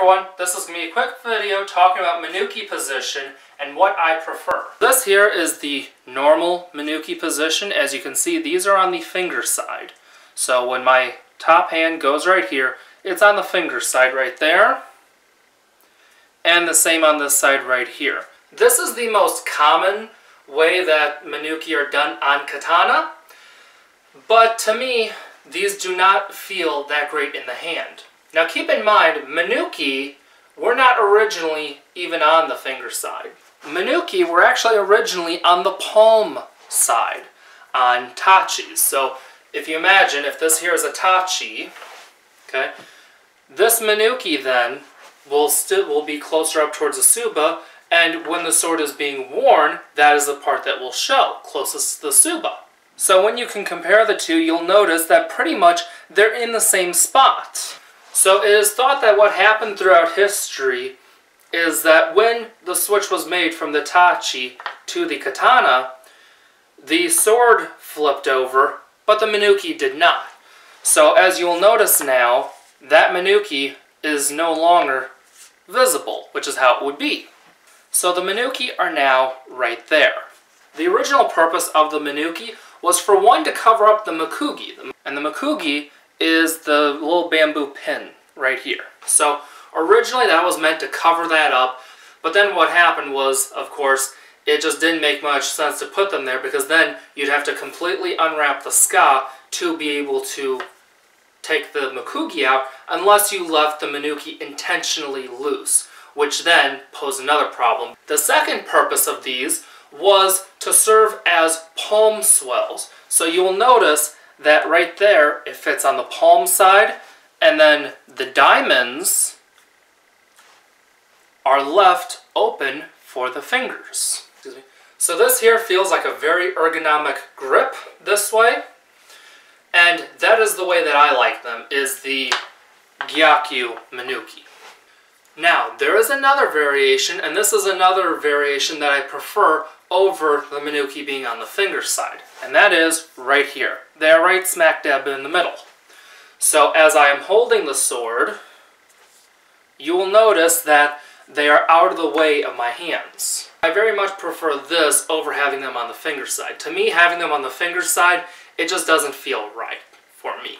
everyone, this is going to be a quick video talking about Menuki position and what I prefer. This here is the normal Menuki position. As you can see, these are on the finger side. So when my top hand goes right here, it's on the finger side right there. And the same on this side right here. This is the most common way that Menuki are done on katana. But to me, these do not feel that great in the hand. Now keep in mind, Menuki were not originally even on the finger side. Menuki were actually originally on the palm side, on tachis. So if you imagine, if this here is a tachi, okay, this Menuki then will be closer up towards the tsuba, and when the sword is being worn, that is the part that will show, closest to the tsuba. So when you can compare the two, you'll notice that pretty much they're in the same spot. So it is thought that what happened throughout history is that when the switch was made from the tachi to the katana, the sword flipped over, but the Menuki did not. So as you'll notice now, that Menuki is no longer visible, which is how it would be. So the Menuki are now right there. The original purpose of the Menuki was for one to cover up the mekugi, and the mekugi is the little bamboo pin right here. So originally that was meant to cover that up, but then what happened was, of course, it just didn't make much sense to put them there, because then you'd have to completely unwrap the ska to be able to take the mekugi out, unless you left the Menuki intentionally loose, which then posed another problem. The second purpose of these was to serve as palm swells. So you will notice that right there, it fits on the palm side, and then the diamonds are left open for the fingers. Excuse me. So this here feels like a very ergonomic grip this way, and that is the way that I like them, is the gyaku menuki. Now, there is another variation, and this is another variation that I prefer over the Menuki being on the finger side, and that is right here. They are right smack dab in the middle. So as I am holding the sword, you will notice that they are out of the way of my hands. I very much prefer this over having them on the finger side. To me, having them on the finger side, it just doesn't feel right for me.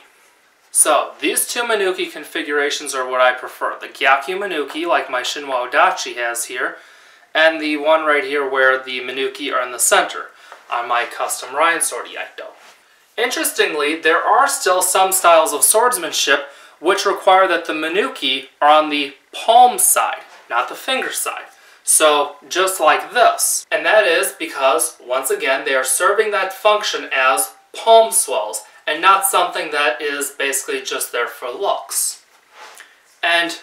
So these two Menuki configurations are what I prefer. The Gyaku Menuki, like my Shinwa Odachi has here, and the one right here where the Menuki are in the center, on my custom Ryan sword Yaito. Interestingly, there are still some styles of swordsmanship which require that the Menuki are on the palm side, not the finger side. So just like this. And that is because, once again, they are serving that function as palm swells, and not something that is basically just there for looks. And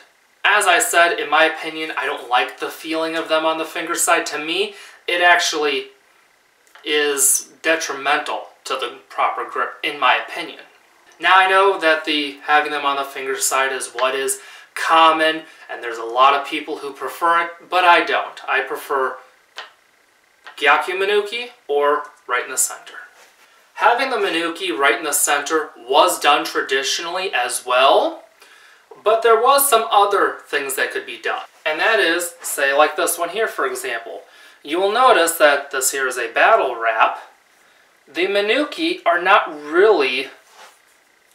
as I said, in my opinion, I don't like the feeling of them on the finger side. To me, it actually is detrimental to the proper grip, in my opinion. Now, I know that having them on the finger side is what is common, and there's a lot of people who prefer it, but I don't. I prefer Gyaku Menuki or right in the center. Having the Menuki right in the center was done traditionally as well, but there was some other things that could be done. And that is, say like this one here, for example. You will notice that this here is a battle wrap. The Menuki are not really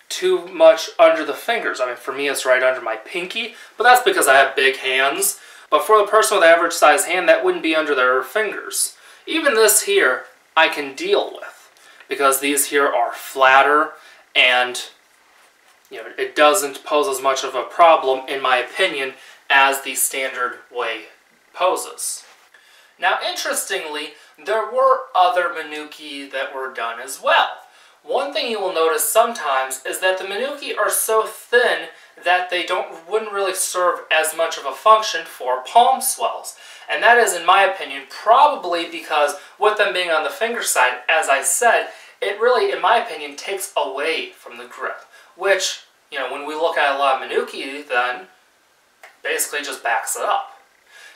too much under the fingers. I mean, for me, it's right under my pinky, but that's because I have big hands. But for the person with average size hand, that wouldn't be under their fingers. Even this here, I can deal with, because these here are flatter, and you know, it doesn't pose as much of a problem, in my opinion, as the standard way poses. Now, interestingly, there were other Menuki that were done as well. One thing you will notice sometimes is that the Menuki are so thin that they wouldn't really serve as much of a function for palm swells. And that is, in my opinion, probably because with them being on the finger side, as I said, it really, in my opinion, takes away from the grip. Which, you know, when we look at a lot of Menuki, then basically just backs it up.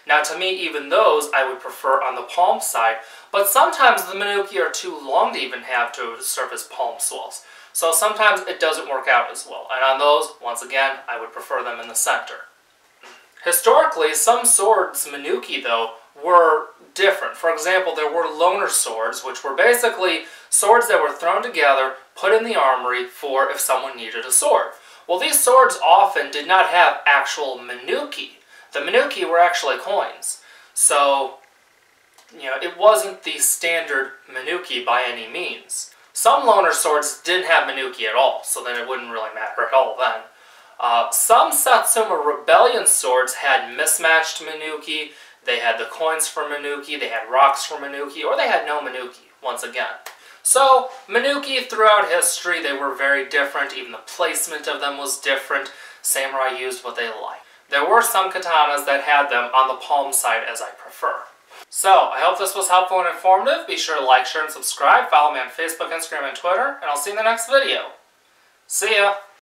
Now, to me, even those I would prefer on the palm side, but sometimes the Menuki are too long to even have to serve as palm swells. So sometimes it doesn't work out as well. And on those, once again, I would prefer them in the center. Historically, some swords, Menuki though, were different. For example, there were loner swords, which were basically swords that were thrown together, put in the armory for if someone needed a sword. Well, these swords often did not have actual Menuki. The Menuki were actually coins. So, you know, it wasn't the standard Menuki by any means. Some loner swords didn't have Menuki at all, so then it wouldn't really matter at all then. Some Satsuma Rebellion swords had mismatched Menuki, they had the coins for Menuki, they had rocks for Menuki, or they had no Menuki, once again. So, Menuki throughout history, they were very different, even the placement of them was different, samurai used what they liked. There were some katanas that had them on the palm side as I prefer. So, I hope this was helpful and informative. Be sure to like, share, and subscribe. Follow me on Facebook, Instagram, and Twitter, and I'll see you in the next video. See ya!